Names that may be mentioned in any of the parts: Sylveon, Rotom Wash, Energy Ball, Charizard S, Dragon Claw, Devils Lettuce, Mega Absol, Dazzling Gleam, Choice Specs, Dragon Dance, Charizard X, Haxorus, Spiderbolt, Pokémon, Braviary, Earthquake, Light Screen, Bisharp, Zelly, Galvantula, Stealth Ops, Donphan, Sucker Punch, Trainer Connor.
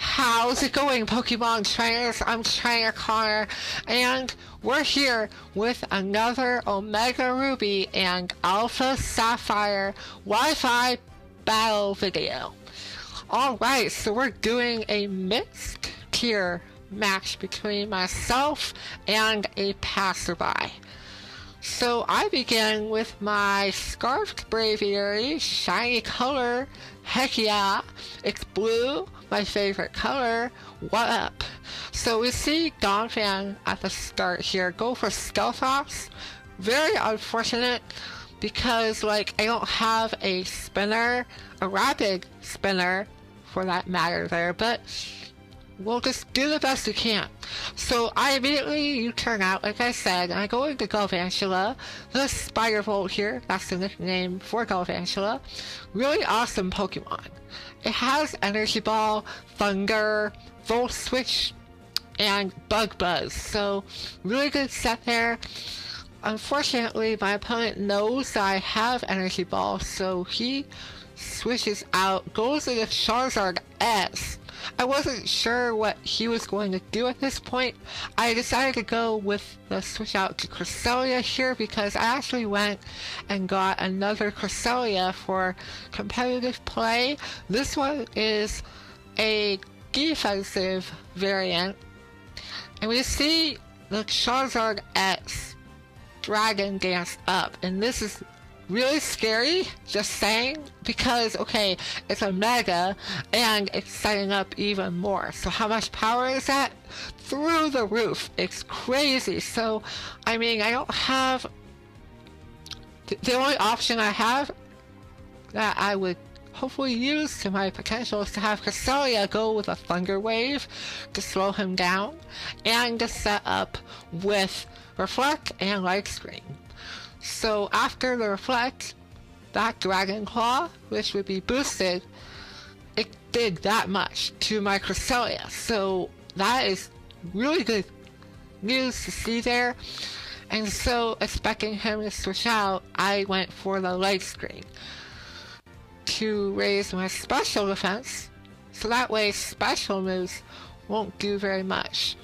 How's it going, Pokemon trainers? I'm Trainer Connor, and we're here with another Omega Ruby and Alpha Sapphire Wi-Fi battle video. Alright, so we're doing a mixed tier match between myself and a passerby. So I begin with my Scarfed Braviary, shiny color, heck yeah, it's blue, my favorite color, what up? So we see Donphan at the start here, go for Stealth Ops, very unfortunate because like I don't have a spinner, a rapid spinner for that matter there, but we'll just do the best we can. So I immediately U-turn out, like I said, and I go into Galvantula, the Spiderbolt here, that's the nickname for Galvantula. Really awesome Pokemon. It has Energy Ball, Thunder, Volt Switch, and Bug Buzz, so really good set there. Unfortunately, my opponent knows that I have Energy Ball, so he switches out, goes into Charizard S. I wasn't sure what he was going to do at this point. I decided to go with the switch out to Cresselia here because I actually went and got another Cresselia for competitive play. This one is a defensive variant. And we see the Charizard X Dragon Dance up, and this is really scary, just saying, because okay, it's a mega and it's setting up even more. So how much power is that? Through the roof. It's crazy. So I mean, I don't have the only option I have that I would hopefully use to my potential is to have Cresselia go with a Thunder Wave to slow him down and to set up with Reflect and Light Screen. So after the Reflect, that Dragon Claw, which would be boosted, it did that much to my Cresselia. So that is really good news to see there. And so expecting him to switch out, I went for the Light Screen to raise my special defense. So that way special moves won't do very much.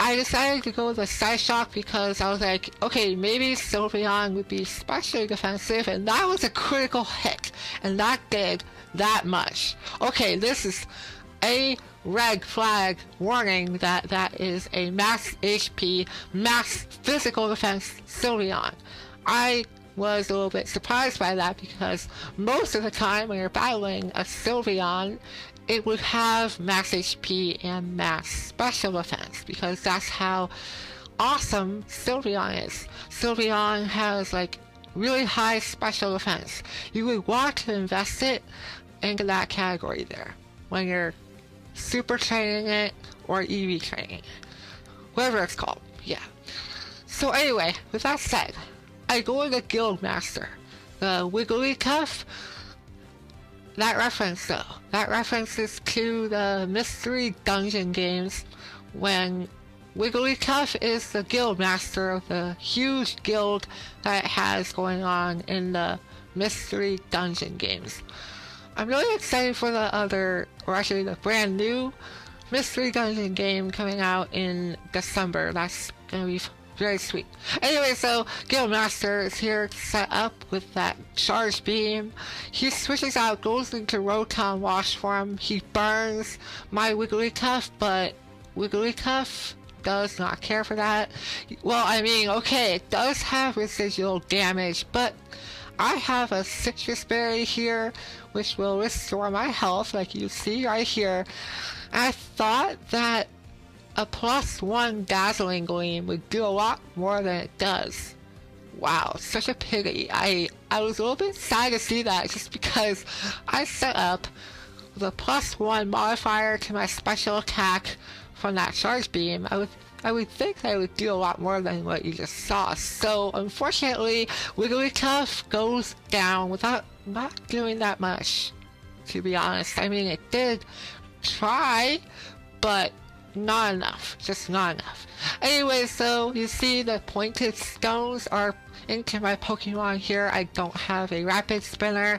I decided to go with a Psyshock because I was like, okay, maybe Sylveon would be especially defensive, and that was a critical hit, and that did that much. Okay, this is a red flag warning that that is a max HP, max physical defense Sylveon. I was a little bit surprised by that because most of the time when you're battling a Sylveon, it would have max HP and max special defense because that's how awesome Sylveon is. Sylveon has like really high special defense. You would want to invest it into that category there when you're super training it or EV training it, whatever it's called, yeah. So anyway, with that said, I go into Guildmaster, the Wigglytuff. That reference though, that references to the Mystery Dungeon games when Wigglytuff is the Guildmaster of the huge guild that it has going on in the Mystery Dungeon games. I'm really excited for the other, or actually the brand new Mystery Dungeon game coming out in December. That's going to be very sweet. Anyway, so Guildmaster is here set up with that charge beam. He switches out, goes into Rotom Wash form. He burns my Wigglytuff, but Wigglytuff does not care for that. Well, I mean, okay, it does have residual damage, but I have a citrus berry here, which will restore my health, like you see right here. I thought that a +1 Dazzling Gleam would do a lot more than it does. Wow, such a pity. I was a little bit sad to see that just because I set up the +1 modifier to my special attack from that charge beam. I was I would think I would do a lot more than what you just saw. So unfortunately, Wigglytuff goes down without not doing that much, to be honest. I mean, it did try, but not enough, just not enough. Anyway, so you see the pointed stones are into my Pokemon here. I don't have a rapid spinner,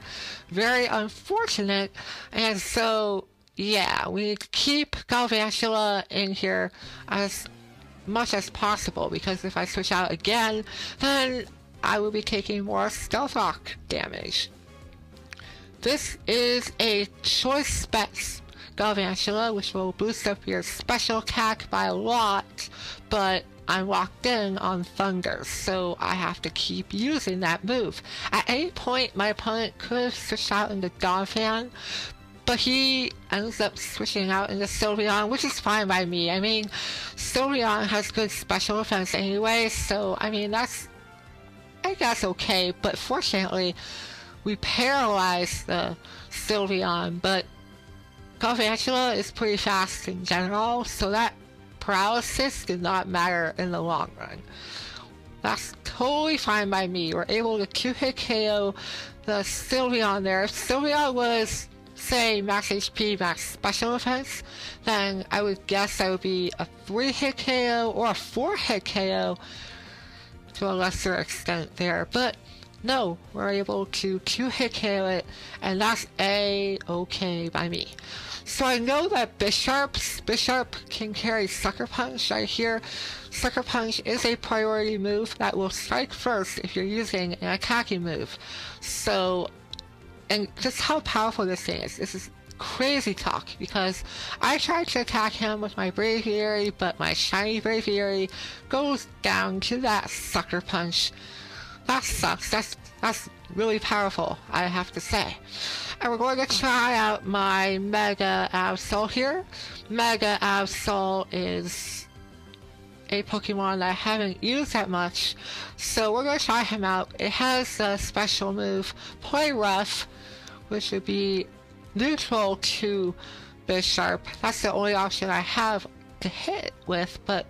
very unfortunate. And so yeah, we need to keep Galvantula in here as much as possible, because if I switch out again, then I will be taking more Stealth Rock damage. This is a Choice Specs Galvantula, which will boost up your special attack by a lot, but I'm locked in on Thunder, so I have to keep using that move. At any point, my opponent could have switched out into Donphan, but he ends up switching out into Sylveon, which is fine by me. I mean, Sylveon has good special defense anyway, so I mean, that's, I guess, okay, but fortunately, we paralyzed the Sylveon, but Galvantula is pretty fast in general, so that paralysis did not matter in the long run. That's totally fine by me. We're able to 2-hit KO the Sylveon there. If Sylveon was, say, max HP, max special defense, then I would guess that would be a 3-hit KO or a 4-hit KO to a lesser extent there. But no, we're able to 2-hit KO it, and that's A-okay by me. So I know that Bisharp can carry Sucker Punch right here. Sucker Punch is a priority move that will strike first if you're using an attacking move. So, and just how powerful this thing is. This is crazy talk, because I tried to attack him with my Braviary, but my shiny Braviary goes down to that Sucker Punch. That sucks. That's really powerful, I have to say. And we're going to try out my Mega Absol here. Mega Absol is a Pokemon that I haven't used that much, so we're going to try him out. It has a special move, Play Rough, which would be neutral to Bisharp. That's the only option I have to hit with, but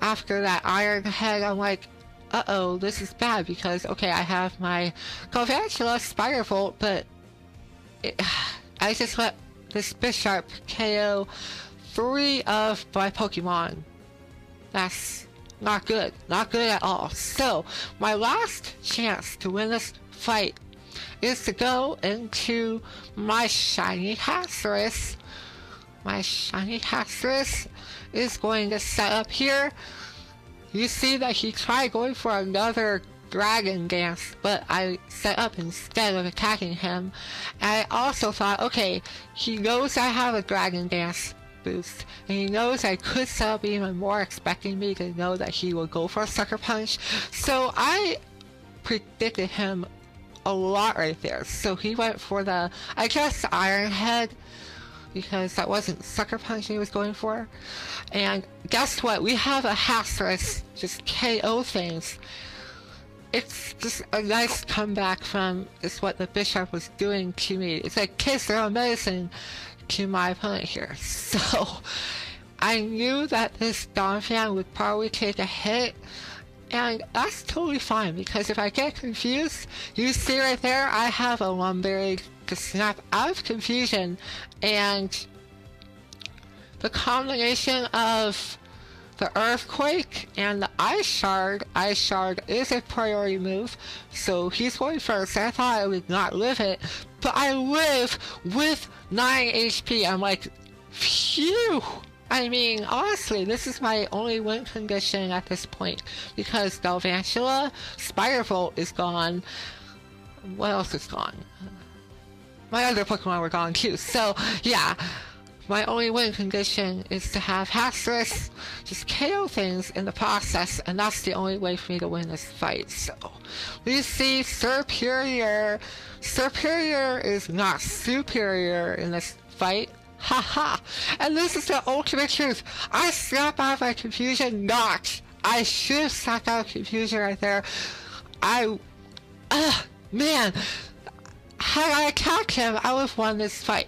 after that Iron Head, I'm like, uh-oh, this is bad, because, okay, I have my Galvantula Spiderbolt, but I just let this Bisharp KO 3 of my Pokemon. That's not good. Not good at all. So, my last chance to win this fight is to go into my shiny Haxorus. My shiny Haxorus is going to set up here. You see that he tried going for another Dragon Dance, but I set up instead of attacking him. And I also thought, okay, he knows I have a Dragon Dance boost, and he knows I could set up even more, expecting me to know that he will go for a Sucker Punch. So I predicted him a lot right there. So he went for the, I guess, Iron Head, because that wasn't Sucker Punch he was going for. And guess what? We have a Haxorus just KO things. It's just a nice comeback from just what the Bisharp was doing to me. It's like kiss their own medicine to my opponent here. So I knew that this Donphan would probably take a hit, and that's totally fine, because if I get confused, you see right there, I have a Lumberry to snap out of confusion, and the combination of the Earthquake and the Ice Shard is a priority move, so he's going first. I thought I would not live it, but I live with 9 HP. I'm like, phew! I mean, honestly, this is my only win condition at this point, because Galvantula, Spiderbolt is gone. What else is gone? My other Pokemon were gone too, so yeah, my only win condition is to have Haxorus just KO things in the process, and that's the only way for me to win this fight. So we see Superior. Superior is not superior in this fight. Haha! And this is the ultimate truth. I snap out of my confusion. Not. I should have snapped out of confusion right there. Man. Had I attacked him, I would have won this fight.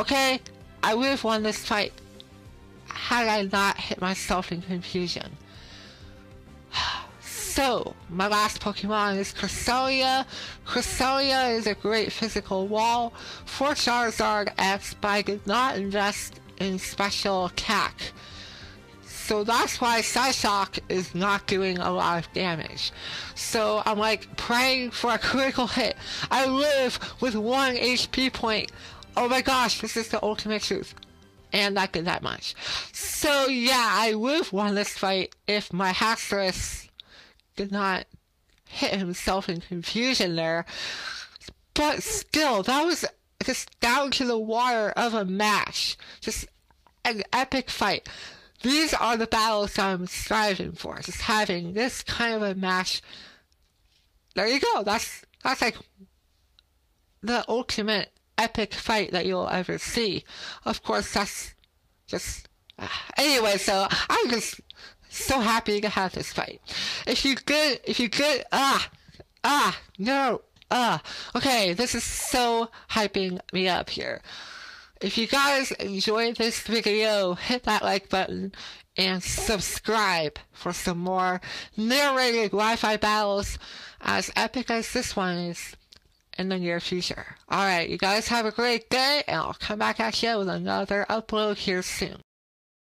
Okay? I would have won this fight. how did I not hit myself in confusion? So, my last Pokemon is Cresselia. Cresselia is a great physical wall for Charizard X, but I did not invest in special attack. So that's why Psyshock is not doing a lot of damage. So I'm like praying for a critical hit. I live with 1 HP point. Oh my gosh, this is the ultimate truth. And I did that much. So yeah, I would have won this fight if my Haxorus did not hit himself in confusion there. But still, that was just down to the wire of a match. Just an epic fight. These are the battles I'm striving for, just having this kind of a match. There you go, that's like the ultimate epic fight that you'll ever see. Of course, that's just... Anyway, so I'm just so happy to have this fight. If you could... Okay, this is so hyping me up here. If you guys enjoyed this video, hit that like button and subscribe for some more narrated Wi-Fi battles as epic as this one is in the near future. Alright, you guys have a great day, and I'll come back at you with another upload here soon.